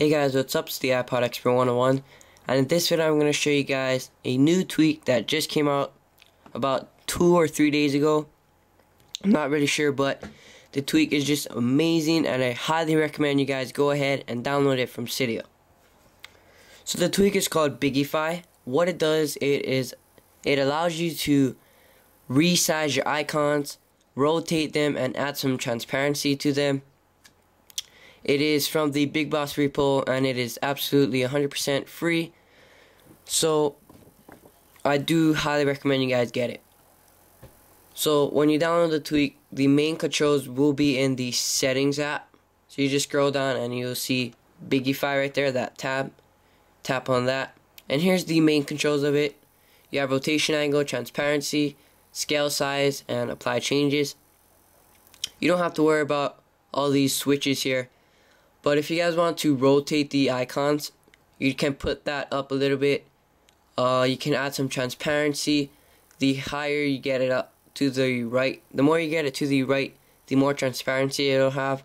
Hey guys, what's up? It's the iPod Expert 101, and in this video I'm going to show you guys a new tweak that just came out about 2 or 3 days ago. I'm not really sure, but the tweak is just amazing and I highly recommend you guys go ahead and download it from Cydia. So the tweak is called Bigify. What it does is it allows you to resize your icons, rotate them, and add some transparency to them. It is from the BigBoss repo, and it is absolutely 100% free. So I do highly recommend you guys get it. So when you download the tweak, the main controls will be in the settings app. So you just scroll down and you'll see Bigify right there, that tab. Tap on that. And here's the main controls of it. You have rotation angle, transparency, scale size, and apply changes. You don't have to worry about all these switches here. But if you guys want to rotate the icons, you can put that up a little bit. You can add some transparency. The higher you get it up to the right, the more you get it to the right, the more transparency it'll have.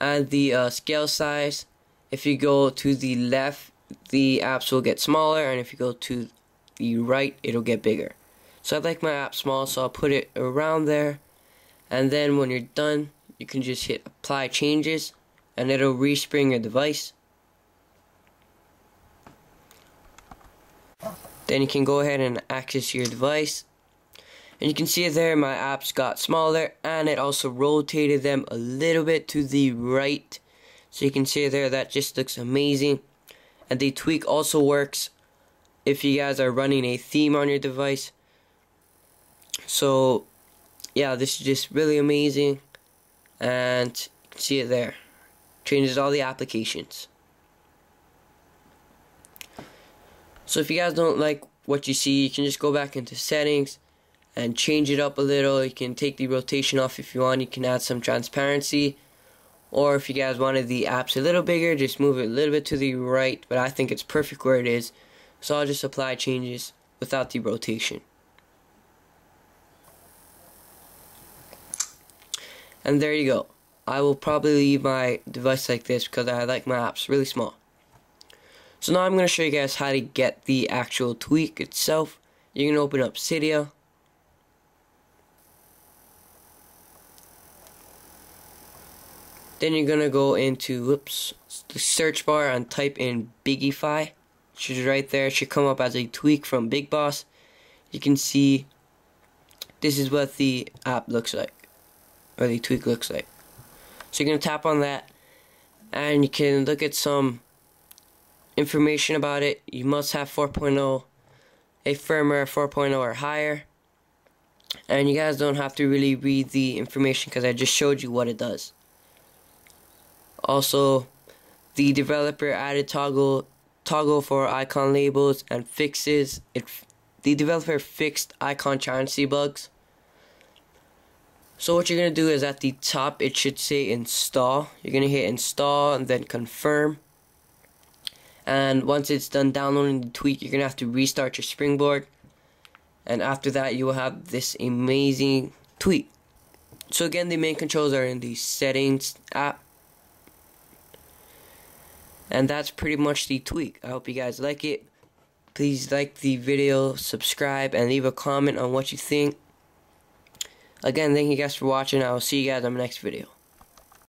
And the scale size, if you go to the left, the apps will get smaller, and if you go to the right, it'll get bigger. So I like my app small, so I'll put it around there. And then when you're done, you can just hit apply changes, and it'll respring your device. Then you can go ahead and access your device, and you can see there my apps got smaller, and it also rotated them a little bit to the right. So you can see there that just looks amazing. And the tweak also works if you guys are running a theme on your device. So yeah, this is just really amazing, and you can see it there. Changes all the applications. So if you guys don't like what you see, you can just go back into settings and change it up a little. You can take the rotation off if you want. You can add some transparency, or if you guys wanted the apps a little bigger, just move it a little bit to the right. But I think it's perfect where it is, so I'll just apply changes without the rotation. And there you go. I will probably leave my device like this because I like my apps really small. So now I'm going to show you guys how to get the actual tweak itself. You can open up Cydia. Then you're going to go into the search bar and type in Bigify. Which is right there. It should come up as a tweak from BigBoss. You can see this is what the app looks like, or the tweak looks like. So you're going to tap on that, and you can look at some information about it. You must have 4.0, a firmware 4.0 or higher. And you guys don't have to really read the information because I just showed you what it does. Also, the developer added toggle for icon labels and fixes it. The developer fixed icon transparency bugs. So what you're going to do is at the top it should say install. You're going to hit install and then confirm. And once it's done downloading the tweak, you're going to have to restart your springboard. And after that you will have this amazing tweak. So again, the main controls are in the settings app. And that's pretty much the tweak. I hope you guys like it. Please like the video, subscribe, and leave a comment on what you think. Again, thank you guys for watching. I will see you guys on the next video.